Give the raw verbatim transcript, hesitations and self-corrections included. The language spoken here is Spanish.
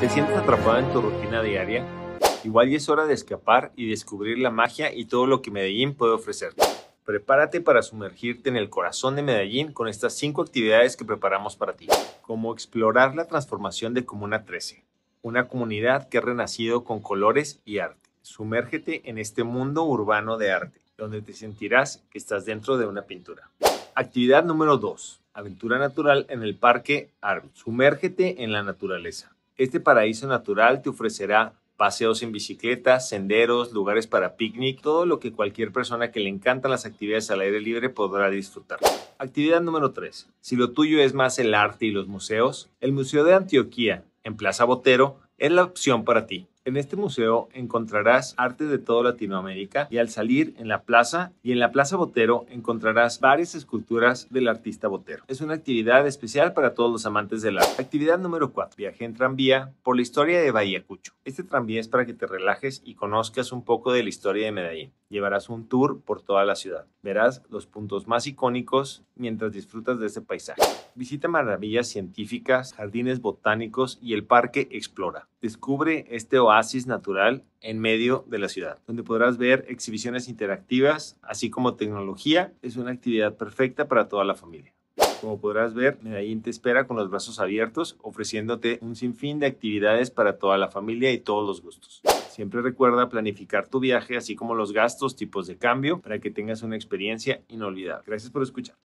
¿Te sientes atrapado en tu rutina diaria? Igual y es hora de escapar y descubrir la magia y todo lo que Medellín puede ofrecerte. Prepárate para sumergirte en el corazón de Medellín con estas cinco actividades que preparamos para ti. Como explorar la transformación de Comuna trece, una comunidad que ha renacido con colores y arte. Sumérgete en este mundo urbano de arte, donde te sentirás que estás dentro de una pintura. Actividad número dos. Aventura natural en el Parque Arví. Sumérgete en la naturaleza. Este paraíso natural te ofrecerá paseos en bicicleta, senderos, lugares para picnic, todo lo que cualquier persona que le encantan las actividades al aire libre podrá disfrutar. Actividad número tres. Si lo tuyo es más el arte y los museos, el Museo de Antioquia en Plaza Botero es la opción para ti. En este museo encontrarás arte de toda Latinoamérica y al salir en la plaza y en la Plaza Botero encontrarás varias esculturas del artista Botero. Es una actividad especial para todos los amantes del arte. Actividad número cuatro. Viaje en tranvía por la historia de Vallecucho. Este tranvía es para que te relajes y conozcas un poco de la historia de Medellín. Llevarás un tour por toda la ciudad. Verás los puntos más icónicos mientras disfrutas de este paisaje. Visita maravillas científicas, jardines botánicos y el Parque Explora. Descubre este oasis natural en medio de la ciudad, donde podrás ver exhibiciones interactivas, así como tecnología. Es una actividad perfecta para toda la familia. Como podrás ver, Medellín te espera con los brazos abiertos, ofreciéndote un sinfín de actividades para toda la familia y todos los gustos. Siempre recuerda planificar tu viaje, así como los gastos, tipos de cambio, para que tengas una experiencia inolvidable. Gracias por escuchar.